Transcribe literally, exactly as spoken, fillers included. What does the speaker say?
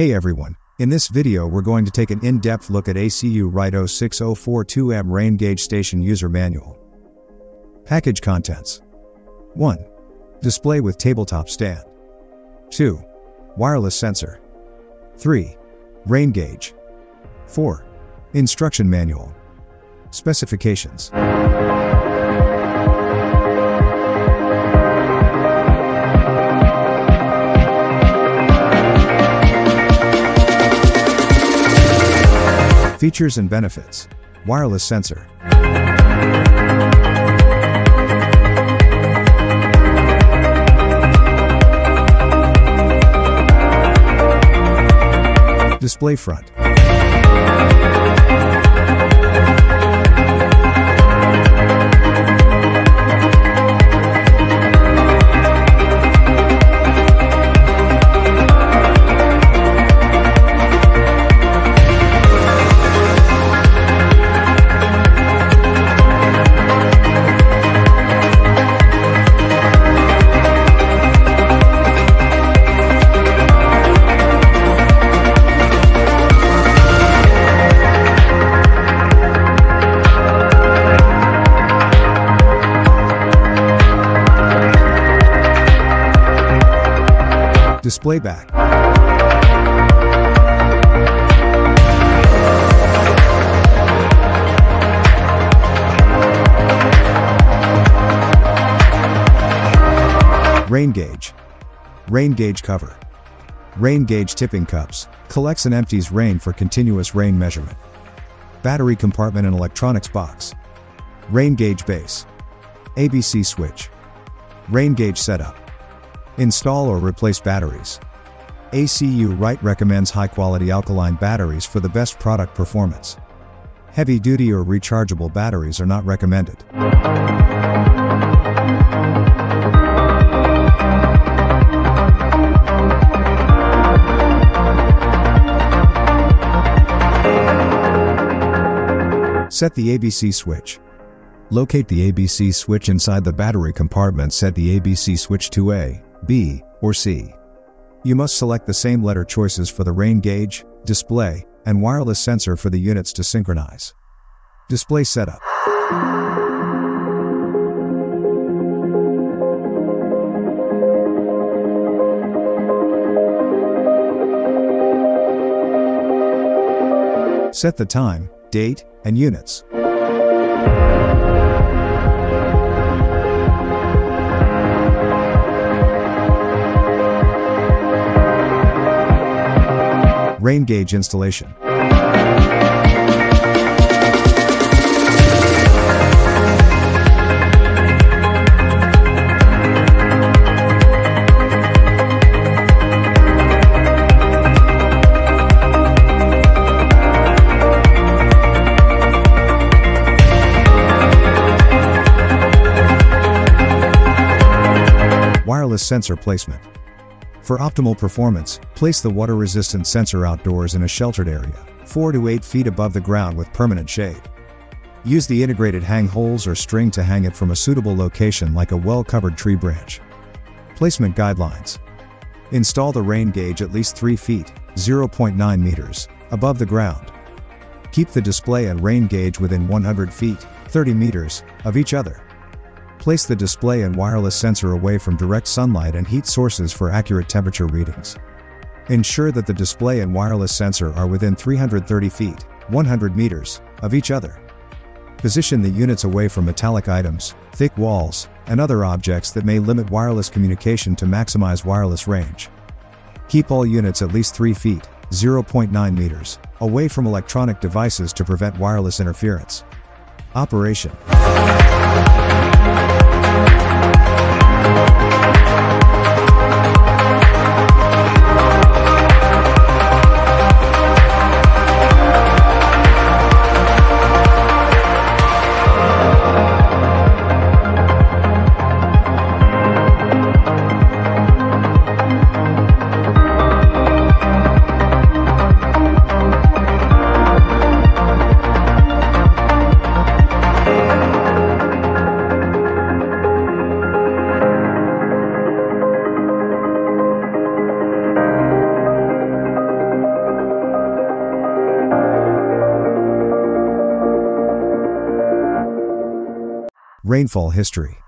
Hey everyone, in this video we're going to take an in-depth look at AcuRite zero six zero four two M Rain Gauge Station User Manual. Package Contents. one. Display with tabletop stand. two. Wireless sensor. three. Rain gauge. four. Instruction manual. Specifications. Features and benefits. Wireless sensor. Display front. Display back. Rain gauge. Rain gauge cover. Rain gauge tipping cups, collects and empties rain for continuous rain measurement. Battery compartment and electronics box. Rain gauge base. A B C switch. Rain gauge setup. Install or replace batteries. AcuRite recommends high-quality alkaline batteries for the best product performance. Heavy-duty or rechargeable batteries are not recommended. Set the A B C switch. Locate the A B C switch inside the battery compartment. Set the A B C switch to A, B, or C. You must select the same letter choices for the rain gauge, display, and wireless sensor for the units to synchronize. Display setup. Set the time, date, and units. Rain gauge installation. Wireless sensor placement. For optimal performance, place the water-resistant sensor outdoors in a sheltered area, four to eight feet above the ground with permanent shade. Use the integrated hang holes or string to hang it from a suitable location like a well-covered tree branch. Placement guidelines. Install the rain gauge at least three feet, zero point nine meters, above the ground. Keep the display and rain gauge within one hundred feet, thirty meters, of each other. Place the display and wireless sensor away from direct sunlight and heat sources for accurate temperature readings. Ensure that the display and wireless sensor are within three hundred thirty feet, one hundred meters, of each other. Position the units away from metallic items, thick walls, and other objects that may limit wireless communication to maximize wireless range. Keep all units at least three feet, zero point nine meters, away from electronic devices to prevent wireless interference. Operation. Rainfall history.